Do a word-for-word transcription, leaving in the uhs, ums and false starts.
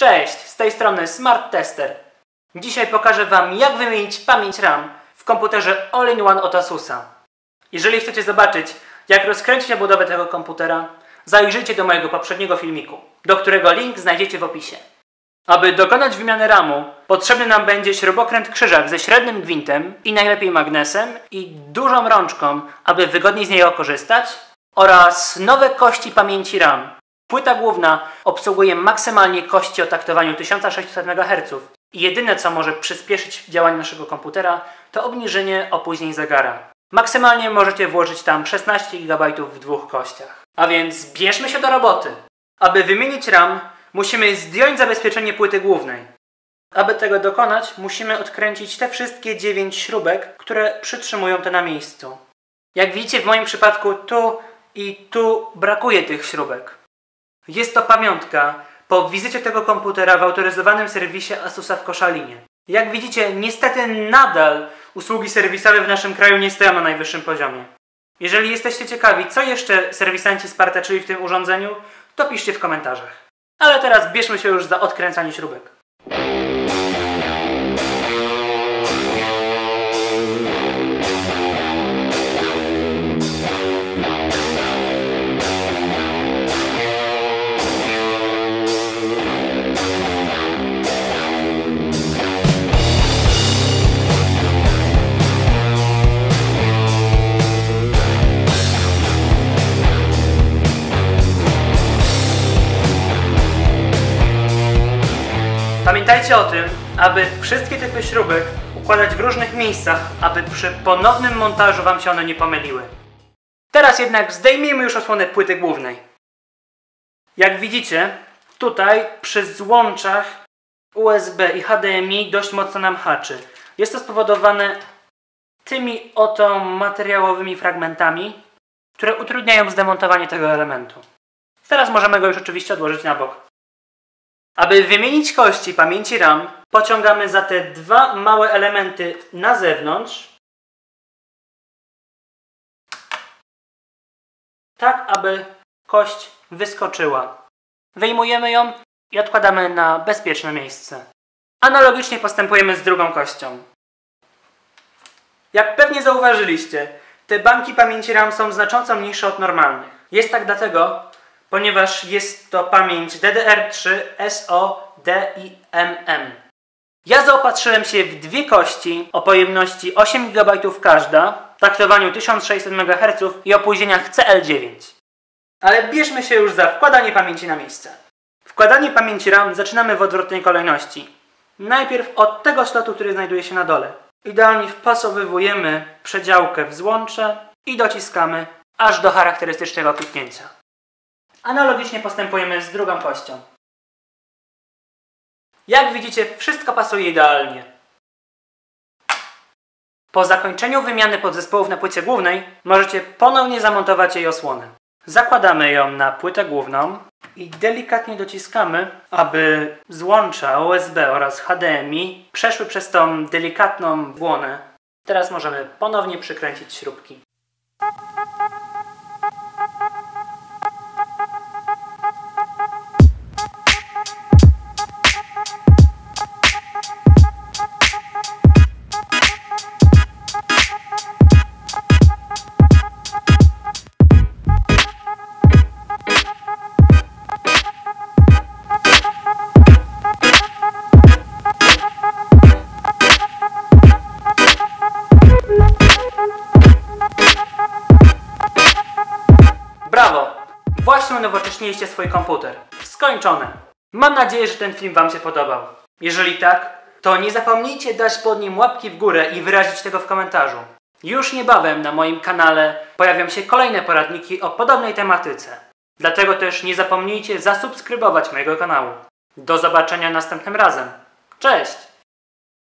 Cześć, z tej strony Smart Tester. Dzisiaj pokażę Wam, jak wymienić pamięć RAM w komputerze all in one od Asusa. Jeżeli chcecie zobaczyć, jak rozkręcić obudowę tego komputera, zajrzyjcie do mojego poprzedniego filmiku, do którego link znajdziecie w opisie. Aby dokonać wymiany ramu, potrzebny nam będzie śrubokręt krzyżak ze średnim gwintem i najlepiej magnesem i dużą rączką, aby wygodniej z niego korzystać, oraz nowe kości pamięci RAM. Płyta główna obsługuje maksymalnie kości o taktowaniu tysiąc sześćset megaherców i jedyne, co może przyspieszyć działanie naszego komputera, to obniżenie opóźnień zegara. Maksymalnie możecie włożyć tam szesnaście gigabajtów w dwóch kościach. A więc bierzmy się do roboty! Aby wymienić RAM, musimy zdjąć zabezpieczenie płyty głównej. Aby tego dokonać, musimy odkręcić te wszystkie dziewięć śrubek, które przytrzymują to na miejscu. Jak widzicie, w moim przypadku tu i tu brakuje tych śrubek. Jest to pamiątka po wizycie tego komputera w autoryzowanym serwisie Asusa w Koszalinie. Jak widzicie, niestety nadal usługi serwisowe w naszym kraju nie stoją na najwyższym poziomie. Jeżeli jesteście ciekawi, co jeszcze serwisanci spartaczyli w tym urządzeniu, to piszcie w komentarzach. Ale teraz bierzmy się już za odkręcanie śrubek. Pamiętajcie o tym, aby wszystkie typy śrubek układać w różnych miejscach, aby przy ponownym montażu Wam się one nie pomyliły. Teraz jednak zdejmijmy już osłonę płyty głównej. Jak widzicie, tutaj przy złączach U S B i H D M I dość mocno nam haczy. Jest to spowodowane tymi oto materiałowymi fragmentami, które utrudniają zdemontowanie tego elementu. Teraz możemy go już oczywiście odłożyć na bok. Aby wymienić kości pamięci RAM, pociągamy za te dwa małe elementy na zewnątrz, tak aby kość wyskoczyła. Wyjmujemy ją i odkładamy na bezpieczne miejsce. Analogicznie postępujemy z drugą kością. Jak pewnie zauważyliście, te banki pamięci RAM są znacząco mniejsze od normalnych. Jest tak dlatego, ponieważ jest to pamięć D D R trzy, SODIMM. Ja zaopatrzyłem się w dwie kości o pojemności osiem gigabajtów każda, taktowaniu tysiąc sześćset megaherców i opóźnieniach C L dziewięć. Ale bierzmy się już za wkładanie pamięci na miejsce. Wkładanie pamięci RAM zaczynamy w odwrotnej kolejności. Najpierw od tego slotu, który znajduje się na dole. Idealnie wpasowywujemy przedziałkę w złącze i dociskamy aż do charakterystycznego kliknięcia. Analogicznie postępujemy z drugą kością. Jak widzicie, wszystko pasuje idealnie. Po zakończeniu wymiany podzespołów na płycie głównej możecie ponownie zamontować jej osłonę. Zakładamy ją na płytę główną i delikatnie dociskamy, aby złącza U S B oraz H D M I przeszły przez tą delikatną błonę. Teraz możemy ponownie przykręcić śrubki. Brawo! Właśnie unowocześniliście swój komputer. Skończone! Mam nadzieję, że ten film Wam się podobał. Jeżeli tak, to nie zapomnijcie dać pod nim łapki w górę i wyrazić tego w komentarzu. Już niebawem na moim kanale pojawią się kolejne poradniki o podobnej tematyce. Dlatego też nie zapomnijcie zasubskrybować mojego kanału. Do zobaczenia następnym razem. Cześć!